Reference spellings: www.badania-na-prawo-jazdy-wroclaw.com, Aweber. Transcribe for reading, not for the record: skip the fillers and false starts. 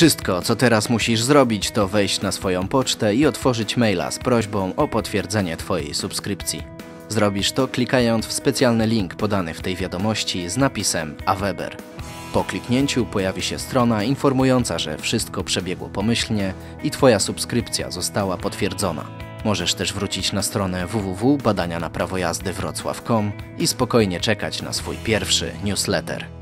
Wszystko, co teraz musisz zrobić, to wejść na swoją pocztę i otworzyć maila z prośbą o potwierdzenie Twojej subskrypcji. Zrobisz to klikając w specjalny link podany w tej wiadomości z napisem Aweber. Po kliknięciu pojawi się strona informująca, że wszystko przebiegło pomyślnie i Twoja subskrypcja została potwierdzona. Możesz też wrócić na stronę www.badania-na-prawo-jazdy-wroclaw.com i spokojnie czekać na swój pierwszy newsletter.